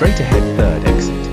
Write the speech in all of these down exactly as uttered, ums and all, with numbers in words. straight ahead third exit.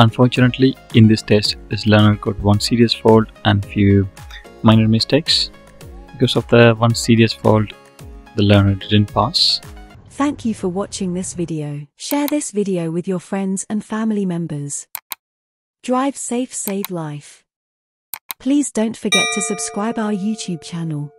Unfortunately, in this test, this learner got one serious fault and few minor mistakes. Because of the one serious fault, the learner didn't pass. Thank you for watching this video. Share this video with your friends and family members. Drive safe, save life. Please don't forget to subscribe our YouTube channel.